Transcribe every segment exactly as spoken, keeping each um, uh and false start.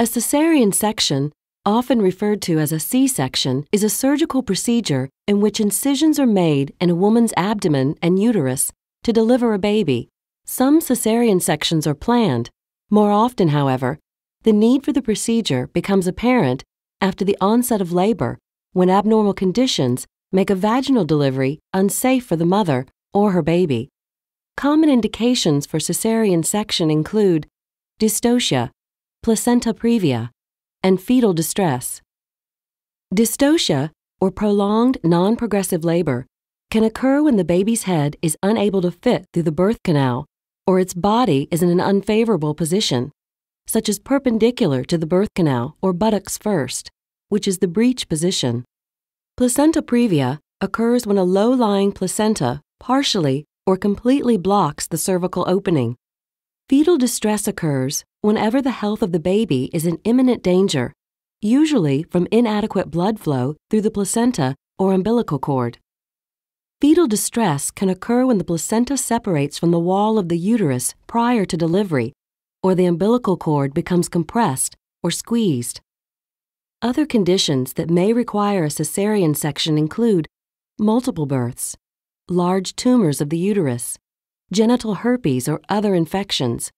A cesarean section, often referred to as a C-section, is a surgical procedure in which incisions are made in a woman's abdomen and uterus to deliver a baby. Some cesarean sections are planned. More often, however, the need for the procedure becomes apparent after the onset of labor, when abnormal conditions make a vaginal delivery unsafe for the mother or her baby. Common indications for cesarean section include dystocia, placenta previa, and fetal distress. Dystocia, or prolonged non-progressive labor, can occur when the baby's head is unable to fit through the birth canal or its body is in an unfavorable position, such as perpendicular to the birth canal or buttocks first, which is the breech position. Placenta previa occurs when a low-lying placenta partially or completely blocks the cervical opening. Fetal distress occurs whenever the health of the baby is in imminent danger, usually from inadequate blood flow through the placenta or umbilical cord. Fetal distress can occur when the placenta separates from the wall of the uterus prior to delivery, or the umbilical cord becomes compressed or squeezed. Other conditions that may require a cesarean section include multiple births, large tumors of the uterus, genital herpes or other infections,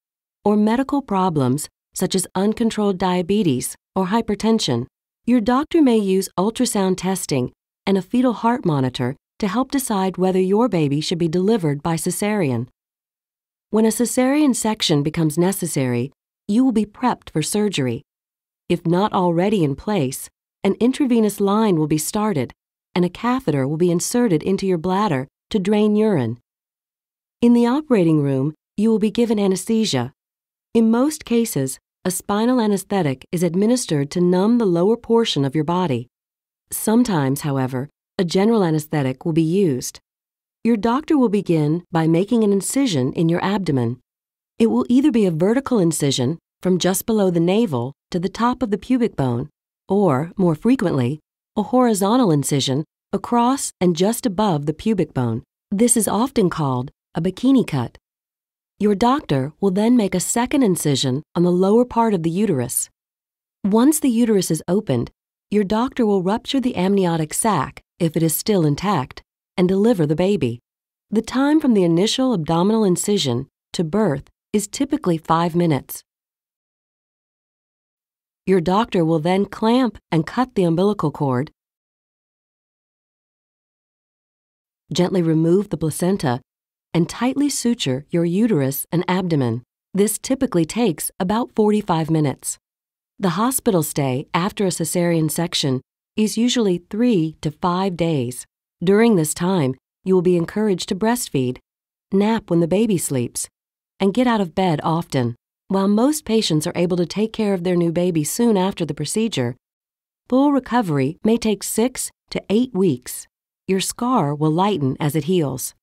or medical problems such as uncontrolled diabetes or hypertension. Your doctor may use ultrasound testing and a fetal heart monitor to help decide whether your baby should be delivered by cesarean. When a cesarean section becomes necessary, you will be prepped for surgery. If not already in place, an intravenous line will be started and a catheter will be inserted into your bladder to drain urine. In the operating room, you will be given anesthesia. In most cases, a spinal anesthetic is administered to numb the lower portion of your body. Sometimes, however, a general anesthetic will be used. Your doctor will begin by making an incision in your abdomen. It will either be a vertical incision from just below the navel to the top of the pubic bone, or, more frequently, a horizontal incision across and just above the pubic bone. This is often called a bikini cut. Your doctor will then make a second incision on the lower part of the uterus. Once the uterus is opened, your doctor will rupture the amniotic sac, if it is still intact, and deliver the baby. The time from the initial abdominal incision to birth is typically five minutes. Your doctor will then clamp and cut the umbilical cord, gently remove the placenta, and tightly suture your uterus and abdomen. This typically takes about forty-five minutes. The hospital stay after a cesarean section is usually three to five days. During this time, you will be encouraged to breastfeed, nap when the baby sleeps, and get out of bed often. While most patients are able to take care of their new baby soon after the procedure, full recovery may take six to eight weeks. Your scar will lighten as it heals.